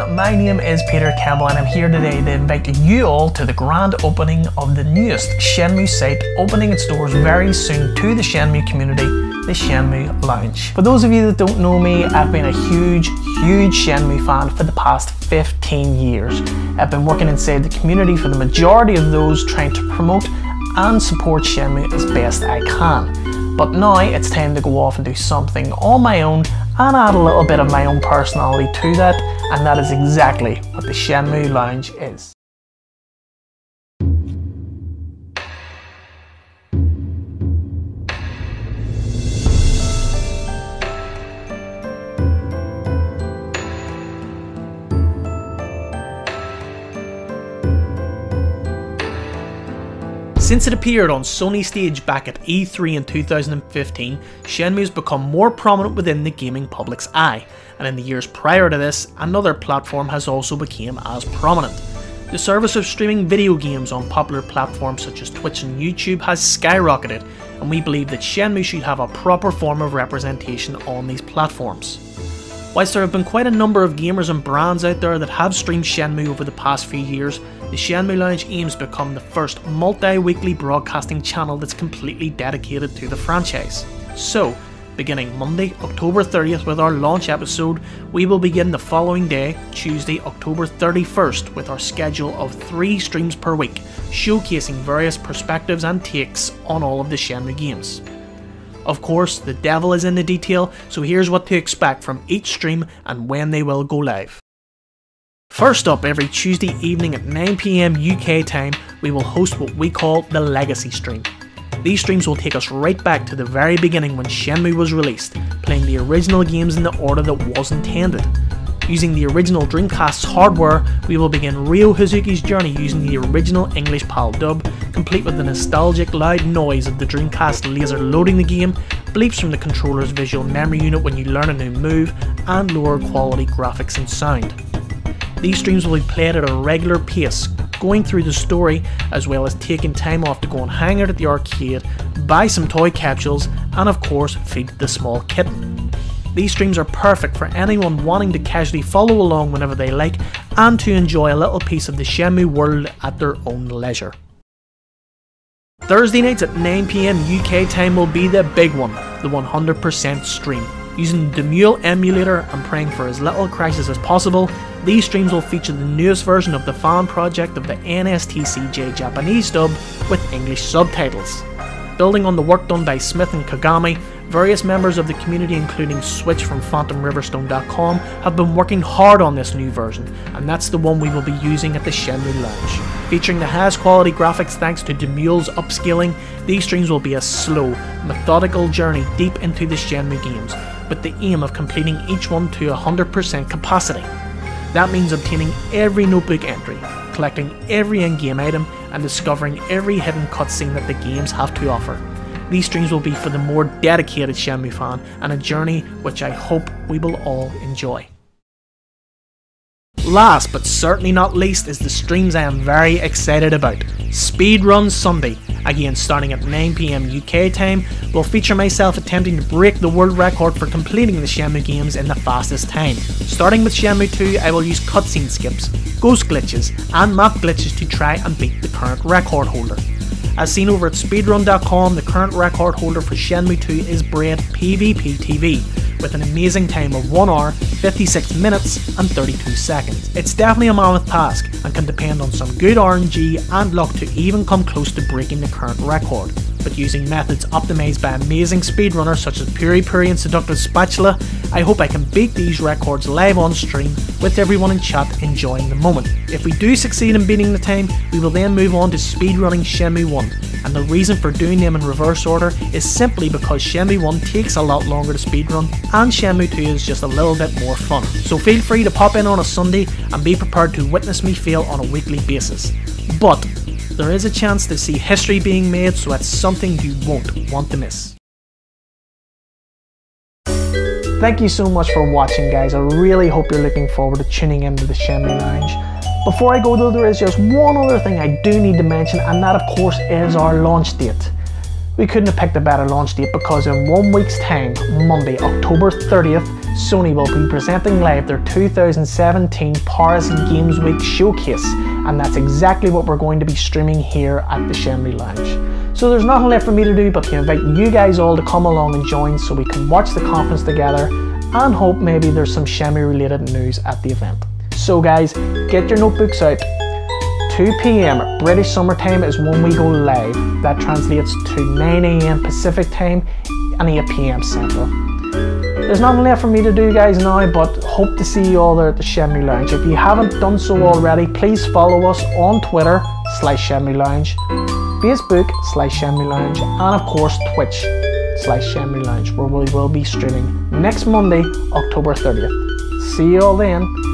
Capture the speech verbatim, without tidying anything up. everyone, my name is Peter Campbell and I'm here today to invite you all to the grand opening of the newest Shenmue site, opening its doors very soon to the Shenmue community, the Shenmue Lounge. For those of you that don't know me, I've been a huge, huge Shenmue fan for the past fifteen years. I've been working inside the community for the majority of those, trying to promote and support Shenmue as best I can. But now it's time to go off and do something on my own and add a little bit of my own personality to that, and that is exactly what the Shenmue Lounge is. Since it appeared on Sony stage back at E three in two thousand fifteen, Shenmue has become more prominent within the gaming public's eye, and in the years prior to this, another platform has also become as prominent. The service of streaming video games on popular platforms such as Twitch and YouTube has skyrocketed, and we believe that Shenmue should have a proper form of representation on these platforms. Whilst there have been quite a number of gamers and brands out there that have streamed Shenmue over the past few years, the Shenmue Lounge aims to become the first multi-weekly broadcasting channel that's completely dedicated to the franchise. So, beginning Monday, October thirtieth with our launch episode, we will begin the following day, Tuesday, October thirty-first, with our schedule of three streams per week, showcasing various perspectives and takes on all of the Shenmue games. Of course, the devil is in the detail, so here's what to expect from each stream and when they will go live. First up, every Tuesday evening at nine p m U K time, we will host what we call the Legacy Stream. These streams will take us right back to the very beginning when Shenmue was released, playing the original games in the order that was intended. Using the original Dreamcast's hardware, we will begin Ryo Hazuki's journey using the original English PAL dub, complete with the nostalgic loud noise of the Dreamcast laser loading the game, bleeps from the controller's visual memory unit when you learn a new move, and lower quality graphics and sound. These streams will be played at a regular pace, going through the story, as well as taking time off to go and hang out at the arcade, buy some toy capsules, and of course feed the small kitten. These streams are perfect for anyone wanting to casually follow along whenever they like and to enjoy a little piece of the Shenmue world at their own leisure. Thursday nights at nine p m U K time will be the big one, the one hundred percent stream. Using the Demule emulator and praying for as little crashes as possible, these streams will feature the newest version of the fan project of the N S T C J Japanese dub with English subtitles. Building on the work done by Smith and Kagami, various members of the community including Switch from Phantom Riverstone dot com have been working hard on this new version, and that's the one we will be using at the Shenmue Lounge. Featuring the highest quality graphics thanks to Demule's upscaling, these streams will be a slow, methodical journey deep into the Shenmue games, with the aim of completing each one to one hundred percent capacity. That means obtaining every notebook entry, collecting every in-game item, and discovering every hidden cutscene that the games have to offer. These streams will be for the more dedicated Shenmue fan, and a journey which I hope we will all enjoy. Last but certainly not least is the streams I am very excited about. Speedrun Sunday, again starting at nine p m U K time, will feature myself attempting to break the world record for completing the Shenmue games in the fastest time. Starting with Shenmue two, I will use cutscene skips, ghost glitches and map glitches to try and beat the current record holder. As seen over at speedrun dot com, the current record holder for Shenmue two is Bray P V P T V, with an amazing time of one hour, fifty-six minutes and thirty-two seconds. It's definitely a mammoth task, and can depend on some good R N G and luck to even come close to breaking the current record. But using methods optimised by amazing speedrunners such as Puri Puri and Seductive Spatula, I hope I can beat these records live on stream with everyone in chat enjoying the moment. If we do succeed in beating the time, we will then move on to speedrunning Shenmue one, and the reason for doing them in reverse order is simply because Shenmue one takes a lot longer to speedrun and Shenmue two is just a little bit more fun. So feel free to pop in on a Sunday and be prepared to witness me fail on a weekly basis. But there is a chance to see history being made, so it's something you won't want to miss. Thank you so much for watching, guys. I really hope you're looking forward to tuning into the Shenmue Lounge. Before I go though, there is just one other thing I do need to mention, and that of course is our launch date. We couldn't have picked a better launch date because in one week's time, Monday, October thirtieth, Sony will be presenting live their two thousand seventeen Paris Games Week showcase, and that's exactly what we're going to be streaming here at the Shenmue Lounge. So there's nothing left for me to do but to invite you guys all to come along and join so we can watch the conference together and hope maybe there's some Shenmue related news at the event. So guys, get your notebooks out. two p m British Summer Time is when we go live. That translates to nine a m Pacific Time and eight p m Central. There's nothing left for me to do guys now, but hope to see you all there at the Shenmue Lounge. If you haven't done so already, please follow us on Twitter, slash Shenmue Lounge, Facebook, slash Shenmue Lounge, and of course Twitch, slash Shenmue Lounge, where we will be streaming next Monday, October thirtieth. See you all then.